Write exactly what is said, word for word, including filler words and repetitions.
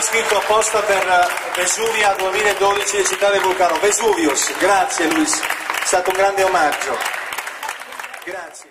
Scritto apposta per Vesuvius duemiladodici, le città del vulcano. Vesuvius, grazie Luis, è stato un grande omaggio. Grazie.